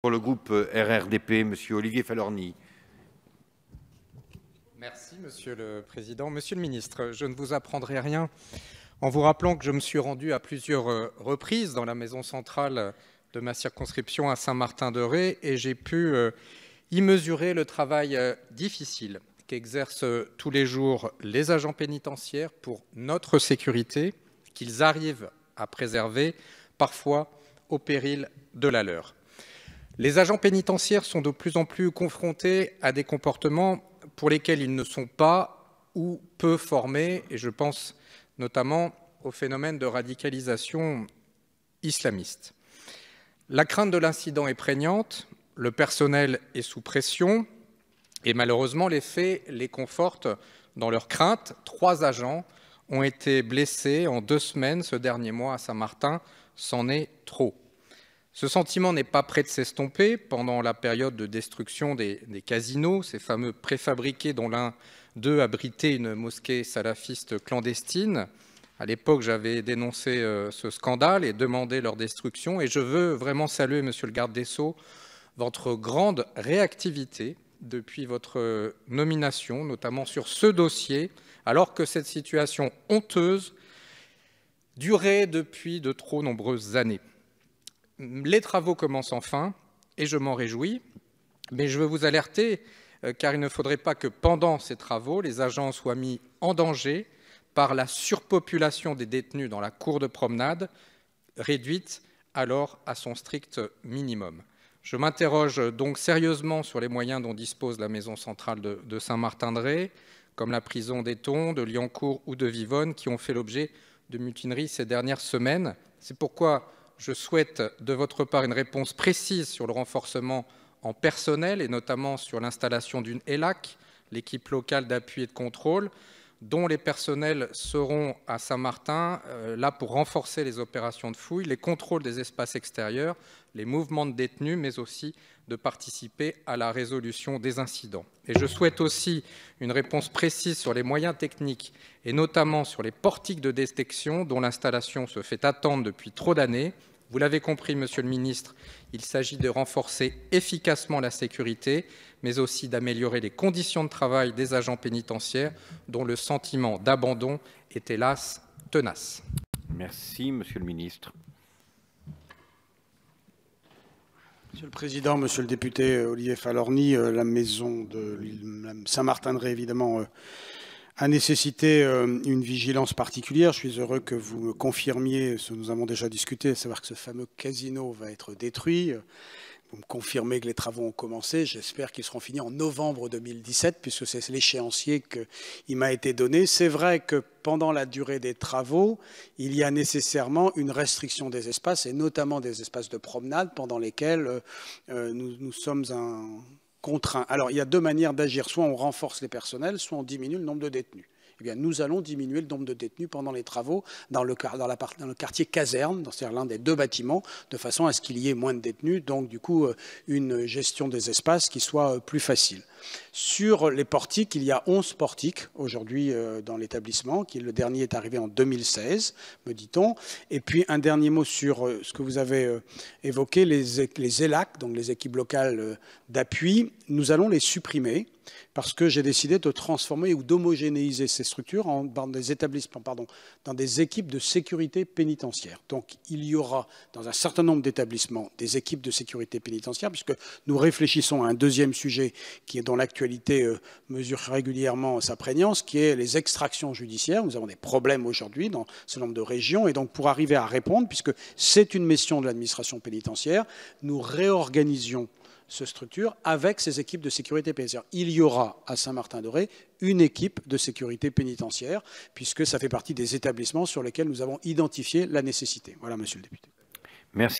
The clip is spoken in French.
Pour le groupe RRDP, M. Olivier Falorni. Merci, Monsieur le Président. Monsieur le Ministre, je ne vous apprendrai rien en vous rappelant que je me suis rendu à plusieurs reprises dans la maison centrale de ma circonscription à Saint-Martin de Ré et j'ai pu y mesurer le travail difficile qu'exercent tous les jours les agents pénitentiaires pour notre sécurité, qu'ils arrivent à préserver, parfois au péril de la leur. Les agents pénitentiaires sont de plus en plus confrontés à des comportements pour lesquels ils ne sont pas ou peu formés, et je pense notamment au phénomène de radicalisation islamiste. La crainte de l'incident est prégnante, le personnel est sous pression, et malheureusement les faits les confortent dans leur crainte. 3 agents ont été blessés en 2 semaines ce dernier mois à Saint-Martin, c'en est trop. Ce sentiment n'est pas près de s'estomper. Pendant la période de destruction des casinos, ces fameux préfabriqués dont l'un d'eux abritait une mosquée salafiste clandestine, à l'époque j'avais dénoncé ce scandale et demandé leur destruction. Et je veux vraiment saluer, Monsieur le garde des Sceaux, votre grande réactivité depuis votre nomination, notamment sur ce dossier, alors que cette situation honteuse durait depuis de trop nombreuses années. Les travaux commencent enfin, et je m'en réjouis, mais je veux vous alerter, car il ne faudrait pas que pendant ces travaux, les agents soient mis en danger par la surpopulation des détenus dans la cour de promenade, réduite alors à son strict minimum. Je m'interroge donc sérieusement sur les moyens dont dispose la maison centrale de Saint-Martin-de-Ré, comme la prison d'Éton, de Liancourt ou de Vivonne, qui ont fait l'objet de mutineries ces dernières semaines. C'est pourquoi je souhaite de votre part une réponse précise sur le renforcement en personnel et notamment sur l'installation d'une ELAC, l'équipe locale d'appui et de contrôle, dont les personnels seront à Saint-Martin, là pour renforcer les opérations de fouilles, les contrôles des espaces extérieurs, les mouvements de détenus, mais aussi de participer à la résolution des incidents. Et je souhaite aussi une réponse précise sur les moyens techniques et notamment sur les portiques de détection dont l'installation se fait attendre depuis trop d'années. Vous l'avez compris, Monsieur le Ministre, il s'agit de renforcer efficacement la sécurité, mais aussi d'améliorer les conditions de travail des agents pénitentiaires, dont le sentiment d'abandon est hélas tenace. Merci, Monsieur le Ministre. Monsieur le Président, Monsieur le député Olivier Falorni, la maison de Saint-Martin-de-Ré, évidemment, a nécessité une vigilance particulière. Je suis heureux que vous me confirmiez ce que nous avons déjà discuté, à savoir que ce fameux casino va être détruit. Vous me confirmez que les travaux ont commencé. J'espère qu'ils seront finis en novembre 2017, puisque c'est l'échéancier qui m'a été donné. C'est vrai que pendant la durée des travaux, il y a nécessairement une restriction des espaces, et notamment des espaces de promenade, pendant lesquels nous sommes contraints. Alors, il y a 2 manières d'agir. Soit on renforce les personnels, soit on diminue le nombre de détenus. Eh bien, nous allons diminuer le nombre de détenus pendant les travaux dans le quartier caserne, c'est-à-dire l'un des 2 bâtiments, de façon à ce qu'il y ait moins de détenus, donc du coup une gestion des espaces qui soit plus facile. Sur les portiques, il y a 11 portiques aujourd'hui dans l'établissement, le dernier est arrivé en 2016, me dit-on. Et puis un dernier mot sur ce que vous avez évoqué, les ELAC, donc les équipes locales d'appui. Nous allons les supprimer, parce que j'ai décidé de transformer ou d'homogénéiser ces structures dans des équipes de sécurité pénitentiaire. Donc il y aura dans un certain nombre d'établissements des équipes de sécurité pénitentiaire, puisque nous réfléchissons à un 2e sujet qui est dans l'actualité mesure régulièrement sa prégnance, qui est les extractions judiciaires. Nous avons des problèmes aujourd'hui dans ce nombre de régions, et donc pour arriver à répondre, puisque c'est une mission de l'administration pénitentiaire, nous réorganisions se structure avec ces équipes de sécurité pénitentiaire. Il y aura à Saint-Martin-de-Ré une équipe de sécurité pénitentiaire, puisque ça fait partie des établissements sur lesquels nous avons identifié la nécessité. Voilà, Monsieur le député. Merci.